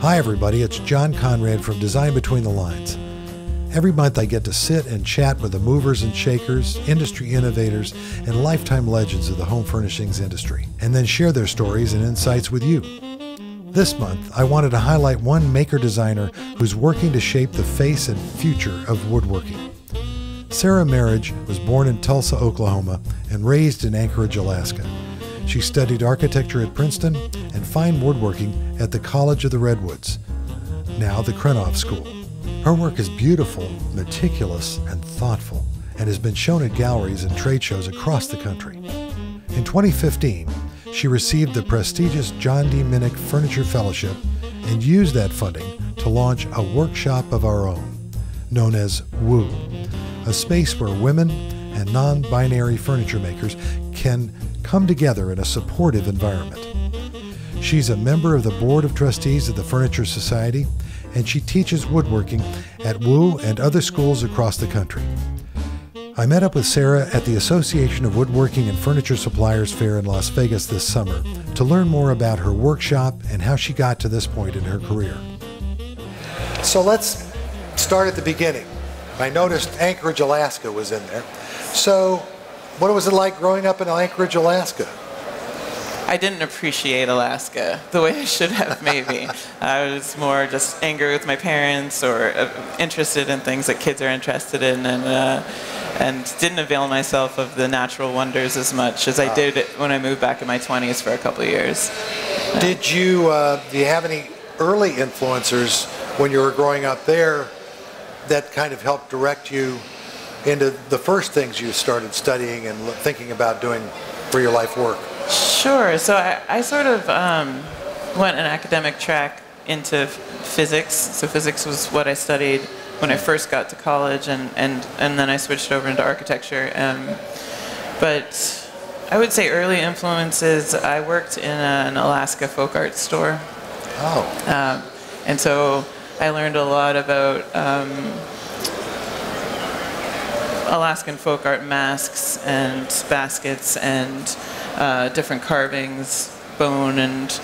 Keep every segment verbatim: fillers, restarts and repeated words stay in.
Hi everybody, it's John Conrad from Design Between the Lines. Every month I get to sit and chat with the movers and shakers, industry innovators, and lifetime legends of the home furnishings industry, and then share their stories and insights with you. This month, I wanted to highlight one maker-designer who's working to shape the face and future of woodworking. Sarah Marriage was born in Tulsa, Oklahoma, and raised in Anchorage, Alaska. She studied architecture at Princeton and fine woodworking at the College of the Redwoods, now the Krenov School. Her work is beautiful, meticulous, and thoughtful, and has been shown at galleries and trade shows across the country. In twenty fifteen, she received the prestigious John D. Minnick Furniture Fellowship and used that funding to launch a Workshop of Our Own, known as WOO, a space where women and non-binary furniture makers can come together in a supportive environment. She's a member of the Board of Trustees of the Furniture Society, and she teaches woodworking at WOO and other schools across the country. I met up with Sarah at the Association of Woodworking and Furniture Suppliers Fair in Las Vegas this summer to learn more about her workshop and how she got to this point in her career. So let's start at the beginning. I noticed Anchorage, Alaska was in there. So what was it like growing up in Anchorage, Alaska? I didn't appreciate Alaska the way I should have, maybe. I was more just angry with my parents or uh, interested in things that kids are interested in, and, uh, and didn't avail myself of the natural wonders as much as I did when I moved back in my twenties for a couple of years. Yeah. Did you, uh, do you have any early influencers when you were growing up there that kind of helped direct you into the first things you started studying and thinking about doing for your life work? Sure. So I, I sort of um, went an academic track into physics. So physics was what I studied when I first got to college, and, and, and then I switched over into architecture. Um, but I would say early influences, I worked in an Alaska folk art store. Oh. Um, and so I learned a lot about um, Alaskan folk art masks and baskets and uh, different carvings, bone and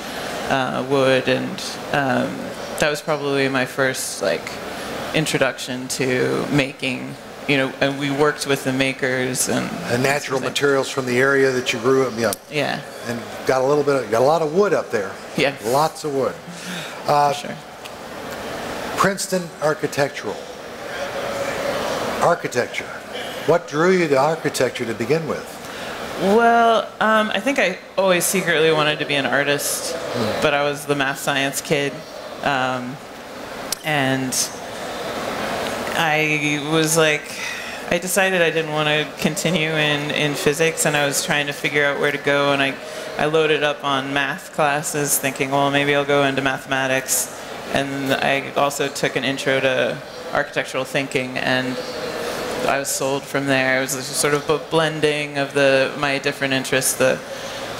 uh, wood, and um, that was probably my first like introduction to making. You know, and we worked with the makers and and natural materials from the area that you grew up. Yeah. Yeah. And got a little bit, of, got a lot of wood up there. Yeah. Lots of wood. Uh, For sure. Princeton architectural. Architecture. What drew you to architecture to begin with? Well, um, I think I always secretly wanted to be an artist, mm. but I was the math science kid, um, and I was like, I decided I didn't want to continue in, in physics, and I was trying to figure out where to go, and I, I loaded up on math classes thinking, well, maybe I'll go into mathematics, and I also took an intro to architectural thinking, and I was sold from there. It was sort of a blending of the my different interests, the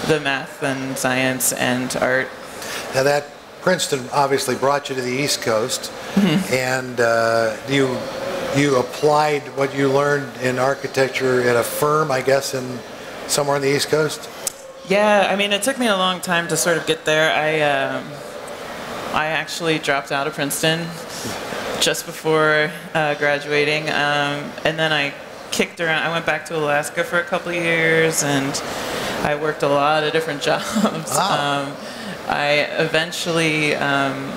the math and science and art. Now that Princeton obviously brought you to the East Coast, mm-hmm. and uh, you you applied what you learned in architecture at a firm, I guess, in somewhere on the East Coast. Yeah, I mean, it took me a long time to sort of get there. I um, I actually dropped out of Princeton just before uh, graduating, um, and then I kicked around. I went back to Alaska for a couple of years, and I worked a lot of different jobs. Wow. Um, I eventually, um,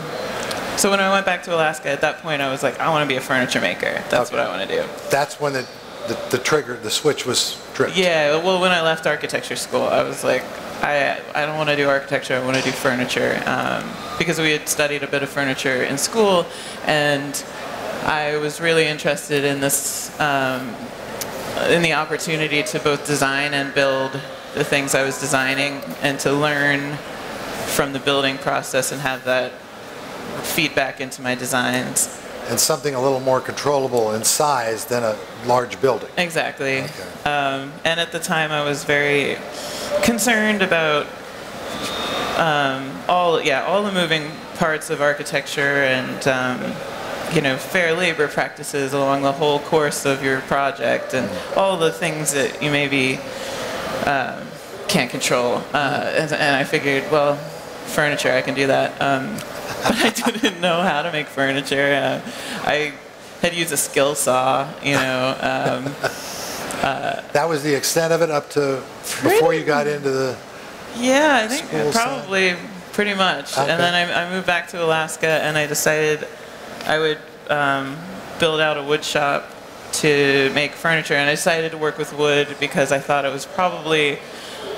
so when I went back to Alaska, at that point I was like, I want to be a furniture maker. That's okay. What I want to do. That's when the, the, the trigger, the switch was tripped. Yeah, well, when I left architecture school, I was like, I, I don't want to do architecture, I want to do furniture, um, because we had studied a bit of furniture in school, and I was really interested in this, um, in the opportunity to both design and build the things I was designing, and to learn from the building process and have that feedback into my designs. And something a little more controllable in size than a large building. Exactly. Okay. Um, and at the time I was very concerned about um, all, yeah, all the moving parts of architecture and, um, you know, fair labor practices along the whole course of your project, and all the things that you maybe uh, can't control. Uh, and, and I figured, well, furniture. I can do that. Um, but I didn't know how to make furniture. Uh, I had used a skill saw, you know. Um, uh, that was the extent of it up to before you got into the yeah, I think probably side. Pretty much. Okay. And then I, I moved back to Alaska, and I decided I would um, build out a wood shop to make furniture, and I decided to work with wood because I thought it was probably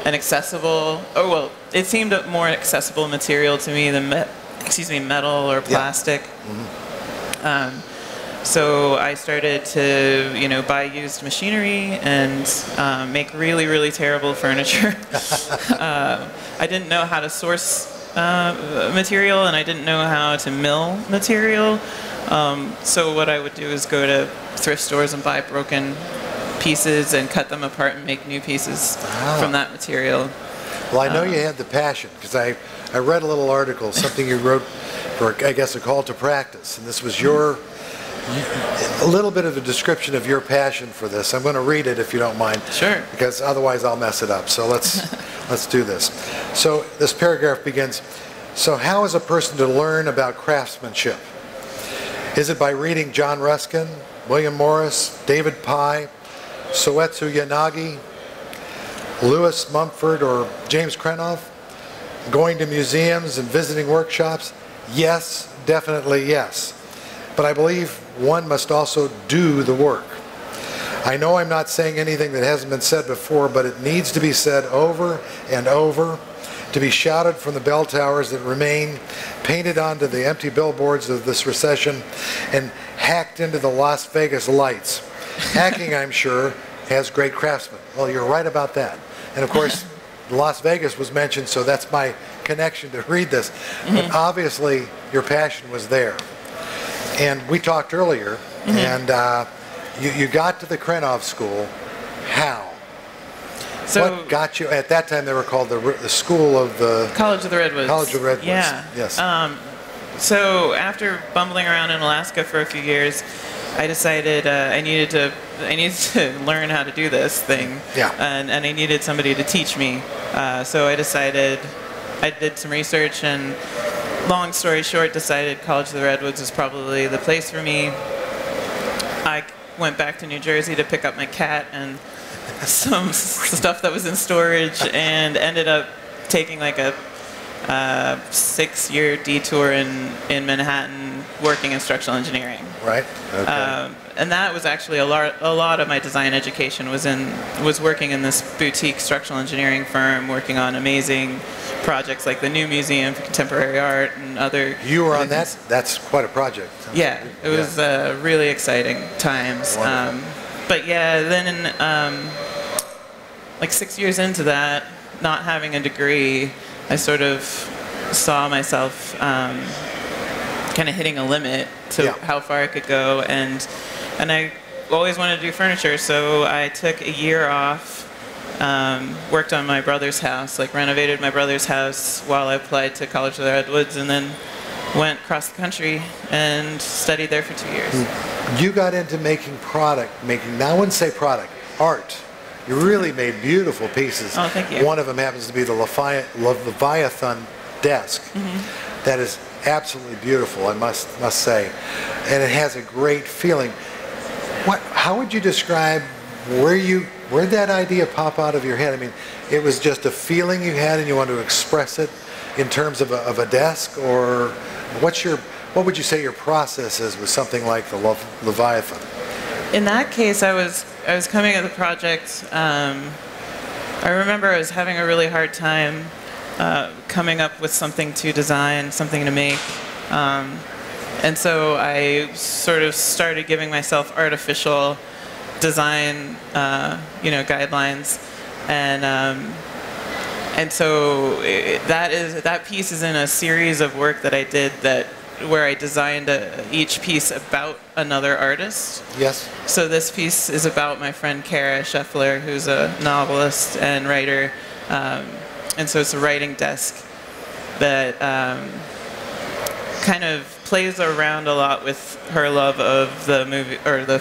an accessible, or well, it seemed a more accessible material to me than, me excuse me, metal or plastic. Yeah. Mm-hmm. um, so I started to, you know, buy used machinery and um, make really, really terrible furniture. uh, I didn't know how to source uh, material, and I didn't know how to mill material. Um, so what I would do is go to thrift stores and buy broken pieces and cut them apart and make new pieces ah. from that material. Well, I know um, you had the passion, because I, I read a little article, something you wrote for, I guess, a call to practice. And this was your, a little bit of a description of your passion for this. I'm going to read it if you don't mind. Sure. Because otherwise I'll mess it up. So let's, let's do this. So this paragraph begins, so how is a person to learn about craftsmanship? Is it by reading John Ruskin, William Morris, David Pye, Soetsu Yanagi, Lewis Mumford, or James Krenov? Going to museums and visiting workshops? Yes, definitely yes. But I believe one must also do the work. I know I'm not saying anything that hasn't been said before, but it needs to be said over and over, to be shouted from the bell towers that remain, painted onto the empty billboards of this recession, and hacked into the Las Vegas lights. Hacking, I'm sure, has great craftsmen. Well, you're right about that. And of course, Las Vegas was mentioned, so that's my connection to read this. Mm-hmm. But obviously, your passion was there. And we talked earlier, mm-hmm. and uh, you, you got to the Krenov School. How? So what got you, at that time they were called the, the School of the... College of the Redwoods. College of the Redwoods, yeah. Yes. Um, so after bumbling around in Alaska for a few years, I decided uh, I needed to I needed to learn how to do this thing. Yeah. And, and I needed somebody to teach me. Uh, so I decided, I did some research, and long story short, decided College of the Redwoods was probably the place for me. I went back to New Jersey to pick up my cat and some stuff that was in storage, and ended up taking like a uh, six-year detour in, in Manhattan, working in structural engineering. Right. Okay. Um, and that was actually a lot. A lot of my design education was in was working in this boutique structural engineering firm, working on amazing projects like the New Museum for Contemporary Art and other. You were on that. That's quite a project. Yeah, it was yeah. Uh, really exciting times. Um, but yeah, then um, like six years into that, not having a degree, I sort of saw myself um, kind of hitting a limit to yeah. how far I could go, and and I always wanted to do furniture, so I took a year off, um, worked on my brother's house, like renovated my brother's house while I applied to College of the Redwoods, and then went across the country and studied there for two years. You got into making product, making, now I wouldn't say product, art. You really made beautiful pieces. Oh, thank you. One of them happens to be the Leviathan desk. Mm-hmm. That is absolutely beautiful, I must, must say. And it has a great feeling. What, how would you describe where you, where that idea pop out of your head? I mean, it was just a feeling you had and you wanted to express it in terms of a, of a desk, or what's your, what would you say your process is with something like the Le Leviathan? In that case, I was I was coming at the project. Um, I remember I was having a really hard time uh, coming up with something to design, something to make, um, and so I sort of started giving myself artificial design, uh, you know, guidelines, and. Um, And so it, that is that piece is in a series of work that I did that where I designed a, each piece about another artist. Yes. So this piece is about my friend Kara Scheffler, who's a novelist and writer, um, and so it's a writing desk that um, kind of plays around a lot with her love of the movie or the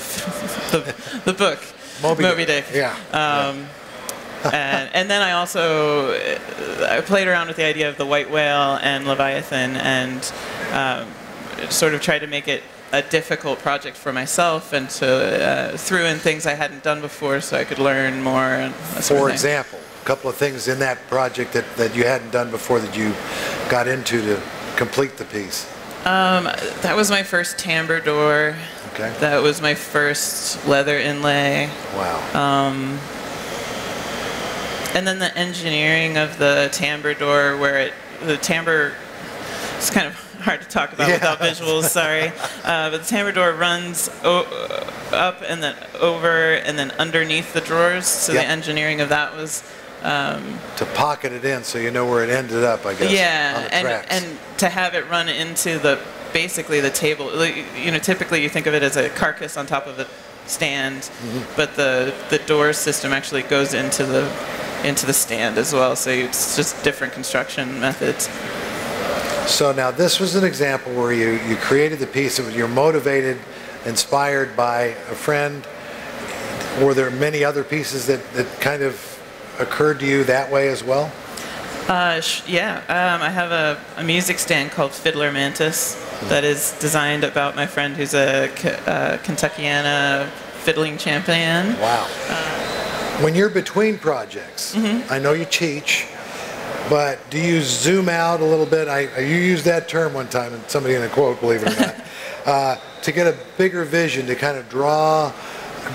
the, the book Moby, Moby Dick. Dick. Yeah. Um, yeah. and, and then I also I played around with the idea of the white whale and Leviathan, and um, sort of tried to make it a difficult project for myself, and to uh, threw in things I hadn't done before so I could learn more. And for example, a couple of things in that project that, that you hadn't done before that you got into to complete the piece. Um, that was my first timbre door. Okay. That was my first leather inlay. Wow. Um, and then the engineering of the timbre door, where it, the timbre, it's kind of hard to talk about yeah. without visuals, sorry. Uh, but the timbre door runs o up and then over and then underneath the drawers. So yep. the engineering of that was... Um, to pocket it in so you know where it ended up, I guess. Yeah, and, and to have it run into the, basically the table. You know, typically you think of it as a carcass on top of a stand, mm-hmm. but the, the door system actually goes into the, into the stand as well. So it's just different construction methods. So now this was an example where you, you created the piece. You're motivated, inspired by a friend. Were there many other pieces that, that kind of occurred to you that way as well? Uh, sh yeah, um, I have a, a music stand called Fiddler Mantis mm. that is designed about my friend who's a K uh, Kentuckiana fiddling champion. Wow. Uh, when you're between projects, mm-hmm. I know you teach, but do you zoom out a little bit? I, you used that term one time, and somebody in a quote, believe it or not, uh, to get a bigger vision, to kind of draw,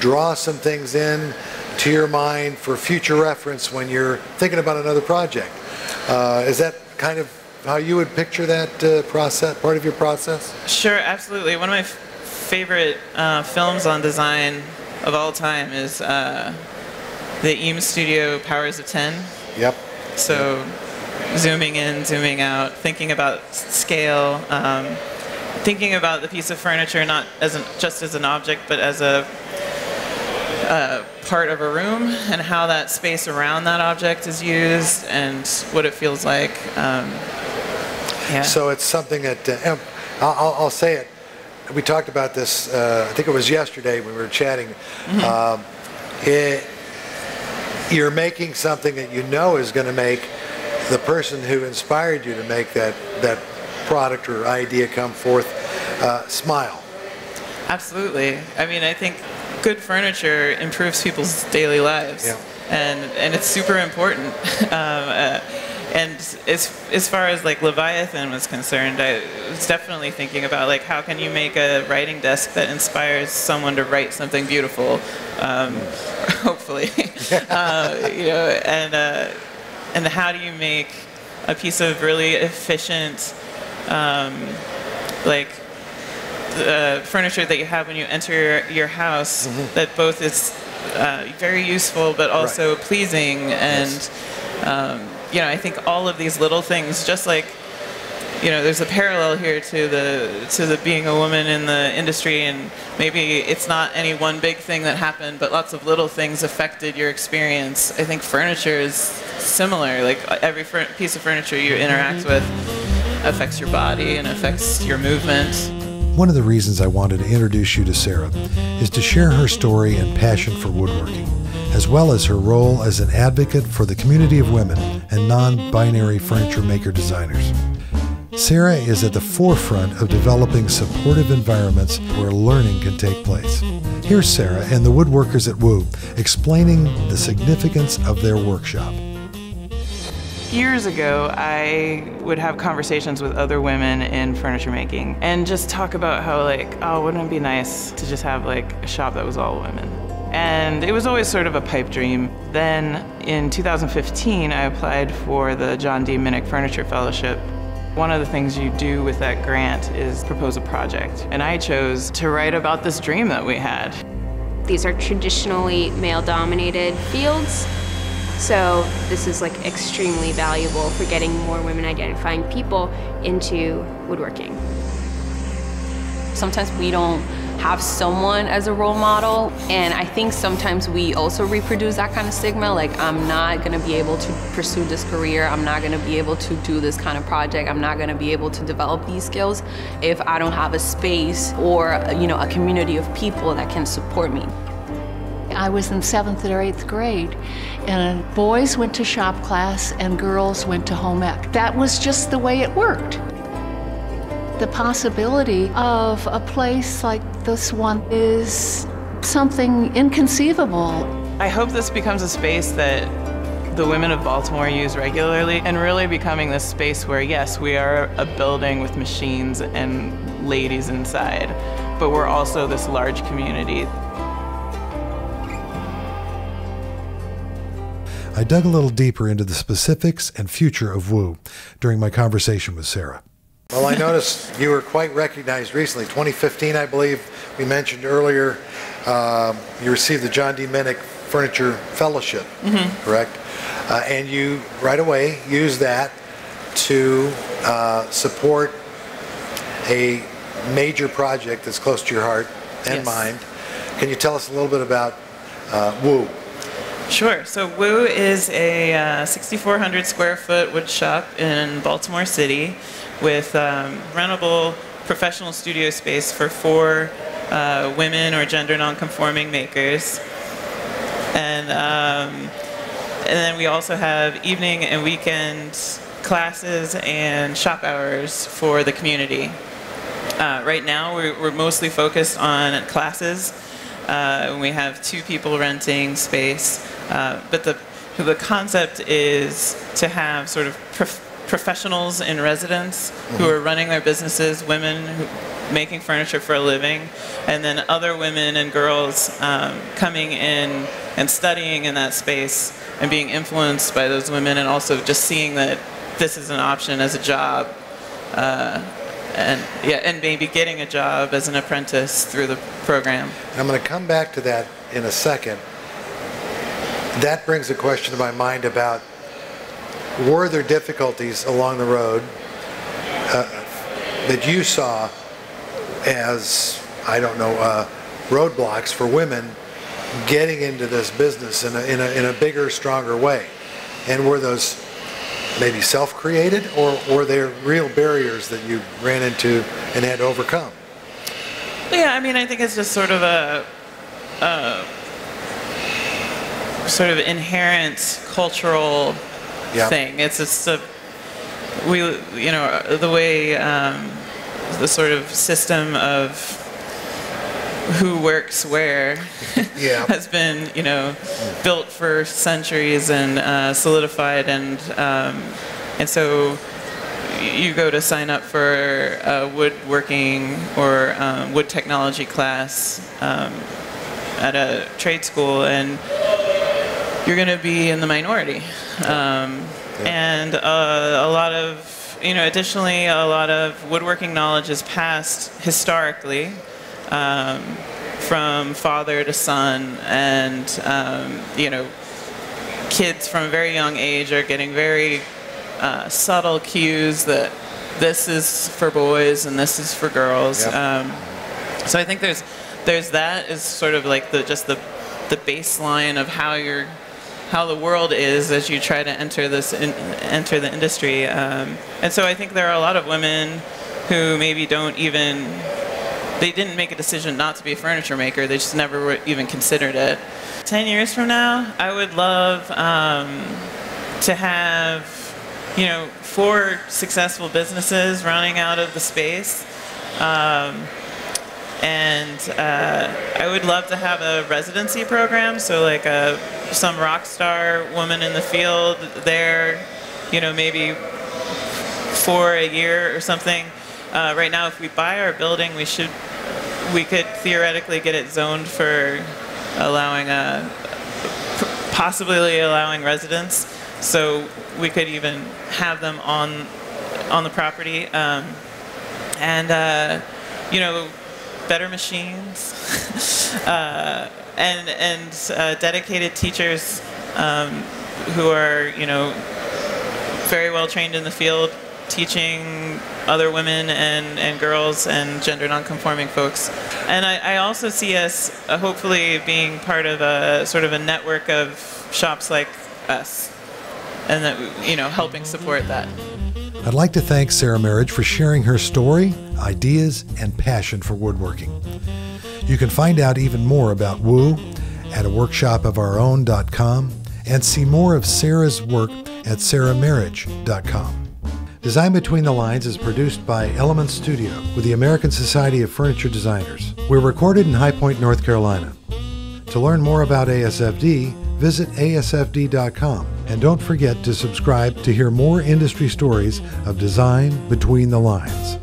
draw some things in to your mind for future reference when you're thinking about another project. Uh, is that kind of how you would picture that uh, process, part of your process? Sure, absolutely. One of my f favorite uh, films on design of all time is uh, the Eames Studio, Powers of Ten. Yep. So zooming in, zooming out, thinking about scale, um, thinking about the piece of furniture not as an, just as an object, but as a uh, part of a room, and how that space around that object is used and what it feels like. Um, yeah. So it's something that, uh, I'll, I'll say it, we talked about this, uh, I think it was yesterday when we were chatting. Mm-hmm. um, it, You're making something that you know is going to make the person who inspired you to make that, that product or idea come forth uh, smile. Absolutely. I mean, I think good furniture improves people's daily lives. Yeah. And, and it's super important. um, uh, and as, as far as like Leviathan was concerned, I was definitely thinking about like, how can you make a writing desk that inspires someone to write something beautiful? Um, hopefully. uh, you know, and, uh, and how do you make a piece of really efficient, um, like, uh, furniture that you have when you enter your, your house mm-hmm. that both is uh, very useful but also right. pleasing. And, yes. um, you know, I think all of these little things, just like, you know, there's a parallel here to the to the being a woman in the industry, and maybe it's not any one big thing that happened, but lots of little things affected your experience. I think furniture is similar. Like every fur piece of furniture you interact with affects your body and affects your movement. One of the reasons I wanted to introduce you to Sarah is to share her story and passion for woodworking, as well as her role as an advocate for the community of women and non-binary furniture maker designers. Sarah is at the forefront of developing supportive environments where learning can take place. Here's Sarah and the woodworkers at W O O explaining the significance of their workshop. Years ago, I would have conversations with other women in furniture making and just talk about how like, oh, wouldn't it be nice to just have like a shop that was all women? And it was always sort of a pipe dream. Then in two thousand fifteen, I applied for the John D. Minnick Furniture Fellowship. One of the things you do with that grant is propose a project. And I chose to write about this dream that we had. These are traditionally male-dominated fields, so this is like extremely valuable for getting more women identifying people into woodworking. Sometimes we don't have someone as a role model, and I think sometimes we also reproduce that kind of stigma, like I'm not gonna be able to pursue this career, I'm not gonna be able to do this kind of project, I'm not gonna be able to develop these skills if I don't have a space or, you know, a community of people that can support me. I was in seventh or eighth grade, and boys went to shop class and girls went to home ec. That was just the way it worked. The possibility of a place like this one is something inconceivable. I hope this becomes a space that the women of Baltimore use regularly, and really becoming this space where, yes, we are a building with machines and ladies inside, but we're also this large community. I dug a little deeper into the specifics and future of W O O during my conversation with Sarah. Well, I noticed you were quite recognized recently. twenty fifteen, I believe, we mentioned earlier, uh, you received the John D. Minnick Furniture Fellowship, mm-hmm. correct? Uh, and you right away used that to uh, support a major project that's close to your heart and yes. mind. Can you tell us a little bit about uh, W O O? Sure. So W O O is a uh, sixty-four hundred square foot wood shop in Baltimore City with um, rentable professional studio space for four uh, women or gender non-conforming makers. And, um, and then we also have evening and weekend classes and shop hours for the community. Uh, right now we're, we're mostly focused on classes. Uh, we have two people renting space, uh, but the, the concept is to have sort of prof professionals in residence mm-hmm. who are running their businesses, women who, making furniture for a living, and then other women and girls um, coming in and studying in that space and being influenced by those women, and also just seeing that this is an option as a job. Uh, And yeah, and maybe getting a job as an apprentice through the program. I'm going to come back to that in a second. That brings a question to my mind about, were there difficulties along the road uh, that you saw as, I don't know, uh, roadblocks for women getting into this business in a, in a, in a bigger, stronger way? And were those maybe self-created, or were there real barriers that you ran into and had to overcome? Yeah, I mean, I think it's just sort of a, a sort of inherent cultural yeah. thing. It's just a, we, you know, the way, um, the sort of system of who works where yeah. has been, you know, built for centuries and uh, solidified, and um, and so you go to sign up for a woodworking or um, wood technology class um, at a trade school, and you're going to be in the minority, um, yeah. and uh, a lot of, you know, additionally, a lot of woodworking knowledge is passed historically. Um, from father to son, and um, you know, kids from a very young age are getting very uh, subtle cues that this is for boys and this is for girls. Yep. Um, so I think there's there's that is sort of like the just the the baseline of how you're how the world is as you try to enter this in, enter the industry. Um, and so I think there are a lot of women who maybe don't even. They didn't make a decision not to be a furniture maker. They just never even considered it. Ten years from now, I would love um, to have, you know, four successful businesses running out of the space. Um, and uh, I would love to have a residency program. So like a, some rock star woman in the field there, you know, maybe for a year or something. Uh, right now, if we buy our building, we should, we could theoretically get it zoned for allowing a, possibly allowing residents. So we could even have them on, on the property, um, and uh, you know, better machines, uh, and and uh, dedicated teachers um, who are, you know, very well trained in the field, teaching other women and, and girls and gender non-conforming folks. And I, I also see us uh, hopefully being part of a sort of a network of shops like us, and that, you know, helping support that. I'd like to thank Sarah Marriage for sharing her story, ideas, and passion for woodworking. You can find out even more about W O O at a workshop of our own dot com and see more of Sarah's work at sarah marriage dot com. Design Between the Lines is produced by Element Studio with the American Society of Furniture Designers. We're recorded in High Point, North Carolina. To learn more about A S F D, visit A S F D dot com, and don't forget to subscribe to hear more industry stories of Design Between the Lines.